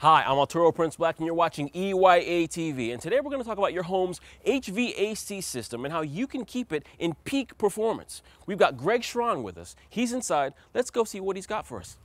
Hi, I'm Arturo Prince Black, and you're watching EYA TV. And today we're going to talk about your home's HVAC system and how you can keep it in peak performance. We've got Greg Schron with us. He's inside. Let's go see what he's got for us.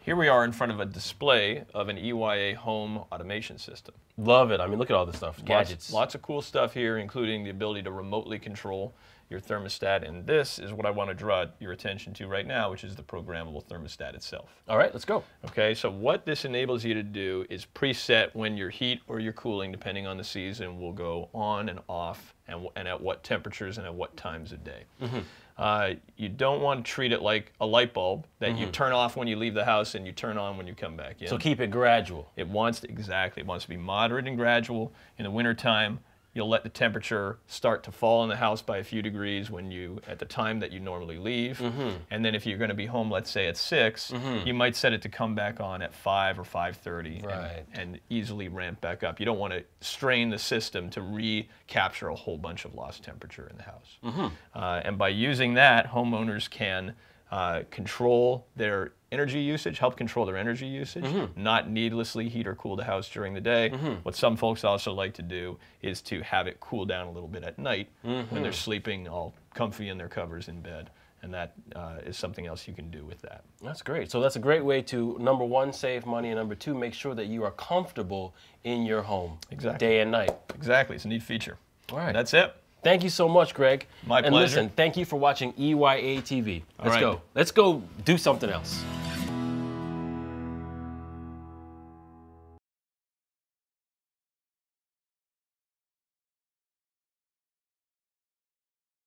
Here we are in front of a display of an EYA home automation system. Love it. I mean, look at all this stuff. Gadgets. Lots of cool stuff here, including the ability to remotely control your thermostat. And this is what I want to draw your attention to right now, which is the programmable thermostat itself. All right, let's go. Okay, so what this enables you to do is preset when your heat or your cooling, depending on the season, will go on and off and at what temperatures and at what times of day. Mm-hmm. You don't want to treat it like a light bulb that you turn off when you leave the house and you turn on when you come back in. So keep it gradual. It wants to be moderate and gradual. In the wintertime, you'll let the temperature start to fall in the house by a few degrees at the time that you normally leave. And then if you're going to be home, let's say at 6, you might set it to come back on at 5 or 5:30 and easily ramp back up. You don't want to strain the system to recapture a whole bunch of lost temperature in the house. And by using that, homeowners can control their energy usage, help control their energy usage, not needlessly heat or cool the house during the day. What some folks also like to do is to have it cool down a little bit at night when they're sleeping all comfy in their covers in bed. And that is something else you can do with that. That's great. So that's a great way to, number one, save money, and number two, make sure that you are comfortable in your home day and night. Exactly. It's a neat feature. All right. And that's it. Thank you so much, Greg. My pleasure. And listen, thank you for watching EYA TV. Let's go. Let's go do something else.